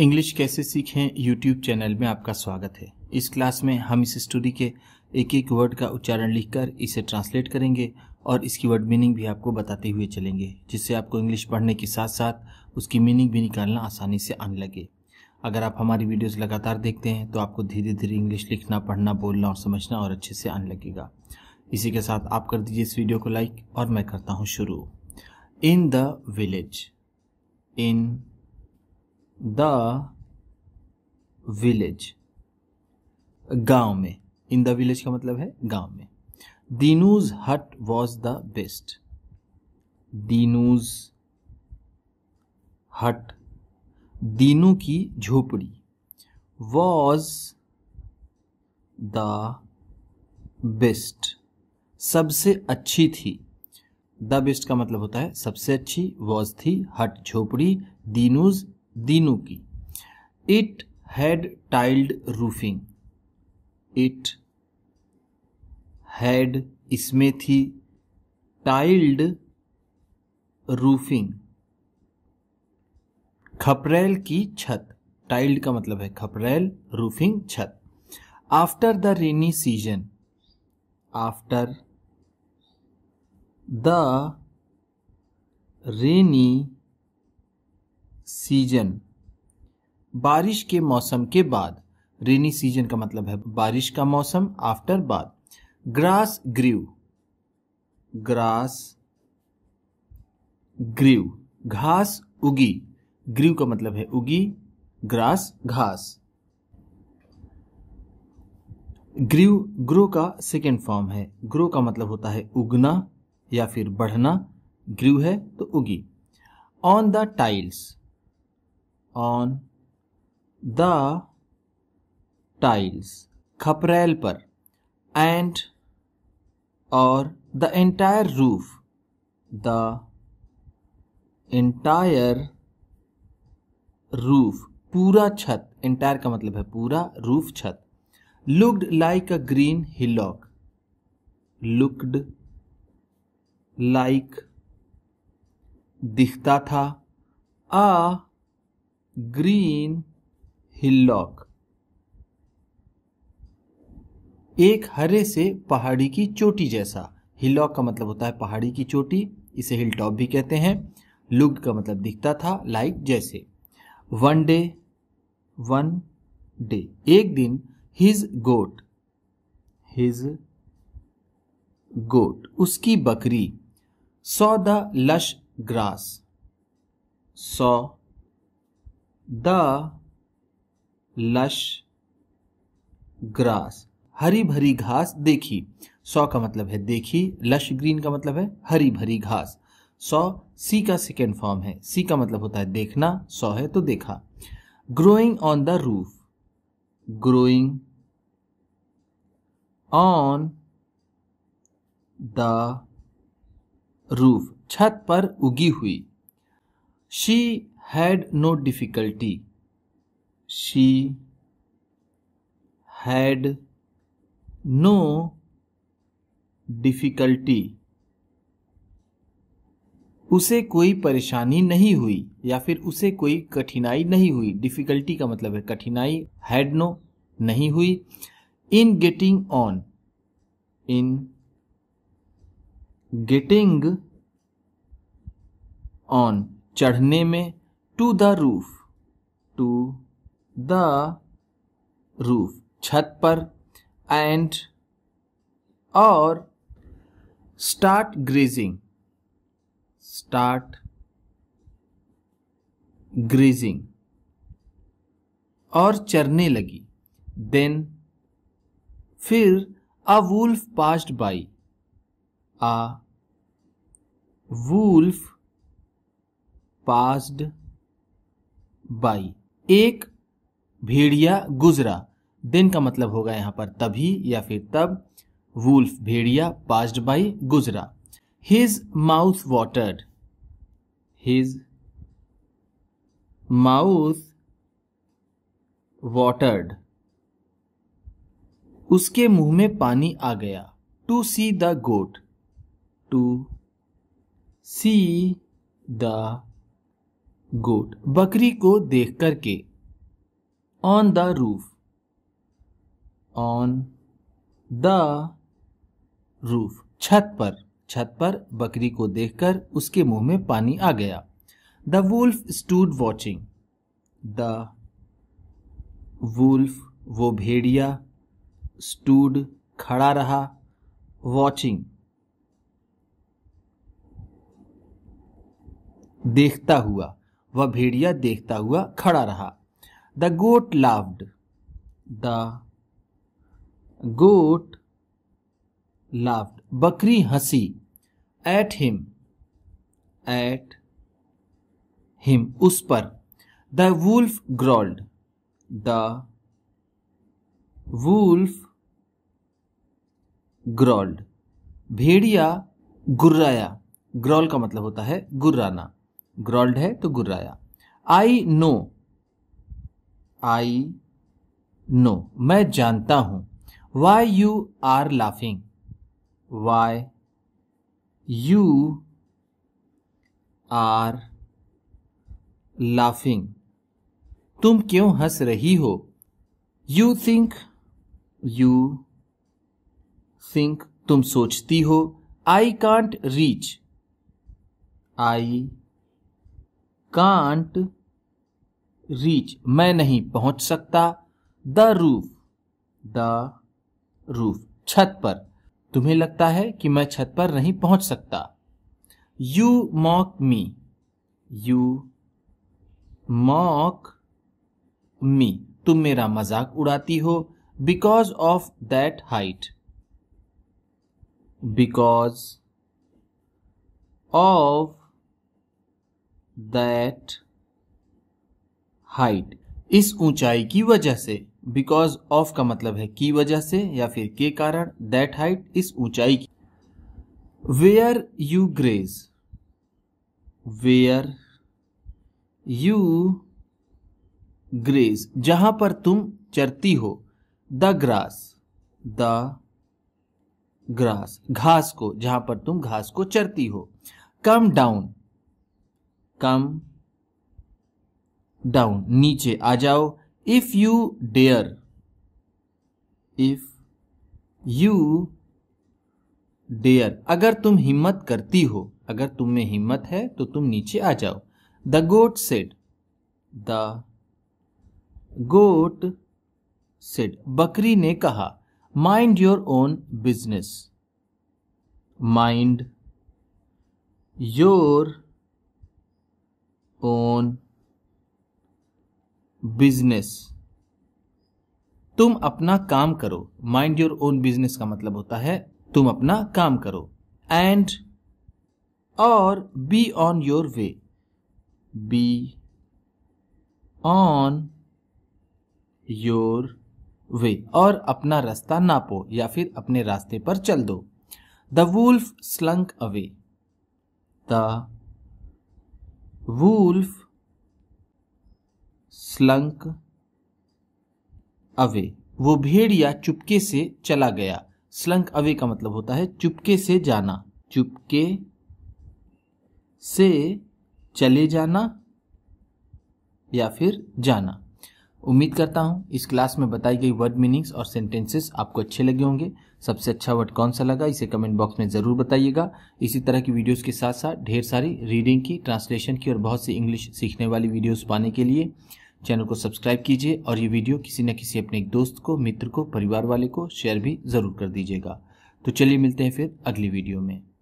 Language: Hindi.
इंग्लिश कैसे सीखें यूट्यूब चैनल में आपका स्वागत है। इस क्लास में हम इस स्टोरी के एक एक वर्ड का उच्चारण लिखकर इसे ट्रांसलेट करेंगे और इसकी वर्ड मीनिंग भी आपको बताते हुए चलेंगे, जिससे आपको इंग्लिश पढ़ने के साथ साथ उसकी मीनिंग भी निकालना आसानी से आने लगे। अगर आप हमारी वीडियोज़ लगातार देखते हैं तो आपको धीरे धीरे इंग्लिश लिखना, पढ़ना, बोलना और समझना और अच्छे से आने लगेगा। इसी के साथ आप कर दीजिए इस वीडियो को लाइक और मैं करता हूँ शुरू। In the village, in the village गांव में। इन द विलेज का मतलब है गांव में। दीनूज हट वॉज द बेस्ट, दीनूज हट दीनू की झोपड़ी, वॉज द बेस्ट सबसे अच्छी थी। द बेस्ट का मतलब होता है सबसे अच्छी, वॉज थी, हट झोपड़ी, दीनूज दीनू की। It had tiled roofing, it had इसमें थी, टाइल्ड रूफिंग खपरेल की छत। टाइल्ड का मतलब है खपरेल, रूफिंग छत। After the rainy season, after the rainy season बारिश के मौसम के बाद। रेनी सीजन का मतलब है बारिश का मौसम, आफ्टर बाद। ग्रास ग्रीव, ग्रास ग्रीव घास उगी। ग्रीव का मतलब है उगी, ग्रास घास। ग्रीव ग्रो का सेकेंड फॉर्म है। ग्रो का मतलब होता है उगना या फिर बढ़ना, ग्रीव है तो उगी। On the tiles, on the tiles खपरेल पर। एंड और the entire roof, the entire roof पूरा छत। एंटायर का मतलब है पूरा, रूफ छत। Looked like a green hillock, looked like दिखता था, आ ग्रीन हिलॉक एक हरे से पहाड़ी की चोटी जैसा। हिलॉक का मतलब होता है पहाड़ी की चोटी, इसे हिल टॉप भी कहते हैं। लुक्ड का मतलब दिखता था, लाइक जैसे। वन डे, वन डे एक दिन। हिज गोट, हिज गोट उसकी बकरी। Saw the lush grass, saw the lush grass हरी भरी घास देखी। सॉ का मतलब है देखी, लश ग्रीन का मतलब है हरी भरी घास। सॉ सी का सेकेंड फॉर्म है। सी का मतलब होता है देखना, सॉ है तो देखा। Growing on the roof, growing on the roof छत पर उगी हुई। She had no difficulty, she had no difficulty उसे कोई परेशानी नहीं हुई या फिर उसे कोई कठिनाई नहीं हुई। डिफिकल्टी का मतलब है कठिनाई, had no नहीं हुई। in getting on, in getting on चढ़ने में। To the roof, to the roof छत पर। एंड और स्टार्ट ग्रेजिंग, स्टार्ट ग्रेजिंग और चरने लगी। देन फिर a wolf passed by, a wolf passed by एक भेड़िया गुजरा। दिन का मतलब होगा यहाँ पर तभी या फिर तब। वुल्फ भेड़िया, पास्ड बाई गुजरा। His mouth watered, his mouth watered उसके मुंह में पानी आ गया। To see the goat, to see the goat बकरी को देख करके। on the roof. On the roof. छत पर बकरी को देखकर उसके मुंह में पानी आ गया. The wolf stood watching. The wolf, वो भेड़िया, stood, खड़ा रहा, watching, देखता हुआ. वह भेड़िया देखता हुआ खड़ा रहा. The goat laughed. The goat laughed, बकरी हंसी. At him. At him, उस पर. The wolf growled. The wolf growled, भेड़िया गुर्राया. ग्रोल का मतलब होता है गुर्राना. ग्रोल्ड है तो गुर्राया. I know. आई नो, मैं जानता हूं. Why you are laughing. Why you are laughing, तुम क्यों हंस रही हो. You think. You think, तुम सोचती हो. I can't reach. I can't reach, मैं नहीं पहुंच सकता. The roof. The रूफ, छत पर. तुम्हें लगता है कि मैं छत पर नहीं पहुंच सकता. You mock me. You mock me, तुम मेरा मजाक उड़ाती हो. Because of that height. Because of that height, इस ऊंचाई की वजह से. बिकॉज ऑफ का मतलब है की वजह से या फिर के कारण. दैट हाइट, इस ऊंचाई की. Where you graze. Where you graze, जहां पर तुम चरती हो. The grass. द ग्रास, घास को, जहां पर तुम घास को चरती हो. Come down. कम डाउन, नीचे आ जाओ. If you dare. If you dare, अगर तुम हिम्मत करती हो, अगर तुम में हिम्मत है तो तुम नीचे आ जाओ. The goat said. The goat said, बकरी ने कहा. Mind your own business. Mind your own business, तुम अपना काम करो. माइंड योर ओन बिजनेस का मतलब होता है तुम अपना काम करो. एंड और be on your way. Be on your way, और अपना रास्ता नापो या फिर अपने रास्ते पर चल दो. The wolf slunk away. The wolf slunk away, वो भेड़िया चुपके से चला गया. स्लंक अवे का मतलब होता है चुपके से जाना. चुपके से चले जाना या फिर जाना. उम्मीद करता हूं इस क्लास में बताई गई वर्ड मीनिंग्स और सेंटेंसेस आपको अच्छे लगे होंगे. सबसे अच्छा वर्ड कौन सा लगा इसे कमेंट बॉक्स में ज़रूर बताइएगा. इसी तरह की वीडियोस के साथ साथ ढेर सारी रीडिंग की, ट्रांसलेशन की और बहुत सी इंग्लिश सीखने वाली वीडियोस पाने के लिए चैनल को सब्सक्राइब कीजिए और ये वीडियो किसी न किसी अपने एक दोस्त को, मित्र को, परिवार वाले को शेयर भी ज़रूर कर दीजिएगा. तो चलिए मिलते हैं फिर अगली वीडियो में.